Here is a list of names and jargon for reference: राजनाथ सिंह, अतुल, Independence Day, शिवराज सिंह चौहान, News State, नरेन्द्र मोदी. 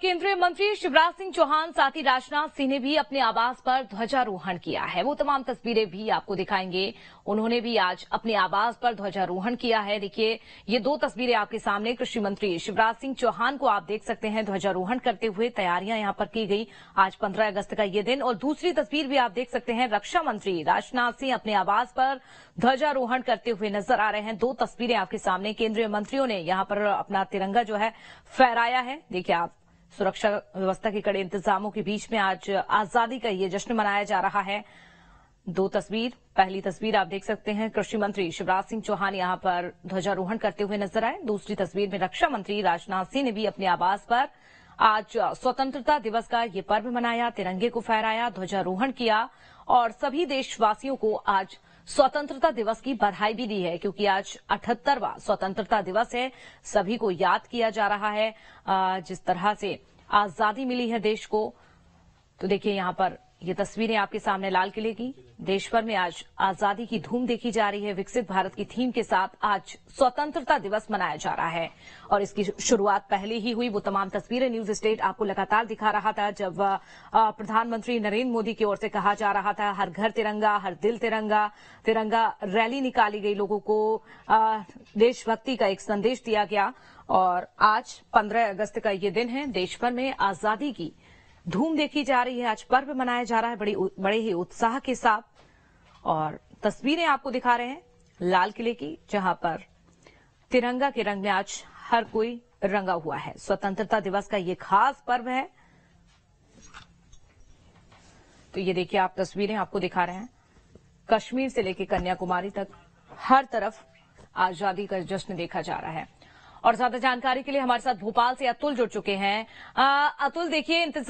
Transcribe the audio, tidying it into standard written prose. केंद्रीय मंत्री शिवराज सिंह चौहान साथ ही राजनाथ सिंह ने भी अपने आवास पर ध्वजारोहण किया है। वो तमाम तस्वीरें भी आपको दिखाएंगे। उन्होंने भी आज अपने आवास पर ध्वजारोहण किया है। देखिए ये दो तस्वीरें आपके सामने, कृषि मंत्री शिवराज सिंह चौहान को आप देख सकते हैं ध्वजारोहण करते हुए। तैयारियां यहां पर की गई। आज 15 अगस्त का ये दिन। और दूसरी तस्वीर भी आप देख सकते हैं, रक्षा मंत्री राजनाथ सिंह अपने आवास पर ध्वजारोहण करते हुए नजर आ रहे हैं। दो तस्वीरें आपके सामने। केंद्रीय मंत्रियों ने यहां पर अपना तिरंगा जो है फहराया है। देखिए आप, सुरक्षा व्यवस्था के कड़े इंतजामों के बीच में आज आजादी का ये जश्न मनाया जा रहा है। दो तस्वीर, पहली तस्वीर आप देख सकते हैं कृषि मंत्री शिवराज सिंह चौहान यहां पर ध्वजारोहण करते हुए नजर आए। दूसरी तस्वीर में रक्षा मंत्री राजनाथ सिंह ने भी अपने आवास पर आज स्वतंत्रता दिवस का ये पर्व मनाया, तिरंगे को फहराया, ध्वजारोहण किया और सभी देशवासियों को आज स्वतंत्रता दिवस की बधाई भी दी है, क्योंकि आज 78वां स्वतंत्रता दिवस है। सभी को याद किया जा रहा है जिस तरह से आजादी मिली है देश को। तो देखिए यहां पर ये तस्वीरें आपके सामने लाल किले की। देशभर में आज आजादी की धूम देखी जा रही है। विकसित भारत की थीम के साथ आज स्वतंत्रता दिवस मनाया जा रहा है और इसकी शुरुआत पहले ही हुई। वो तमाम तस्वीरें न्यूज स्टेट आपको लगातार दिखा रहा था, जब प्रधानमंत्री नरेन्द्र मोदी की ओर से कहा जा रहा था हर घर तिरंगा, हर दिल तिरंगा। तिरंगा रैली निकाली गई, लोगों को देशभक्ति का एक संदेश दिया गया। और आज 15 अगस्त का ये दिन है। देशभर में आजादी की धूम देखी जा रही है। आज पर्व मनाया जा रहा है बड़े ही उत्साह के साथ। और तस्वीरें आपको दिखा रहे हैं लाल किले की, जहां पर तिरंगा के रंग में आज हर कोई रंगा हुआ है। स्वतंत्रता दिवस का ये खास पर्व है। तो ये देखिए आप, तस्वीरें आपको दिखा रहे हैं। कश्मीर से लेकर कन्याकुमारी तक हर तरफ आजादी का जश्न देखा जा रहा है। और ज्यादा जानकारी के लिए हमारे साथ भोपाल से अतुल जुड़ चुके हैं। अतुल देखिए,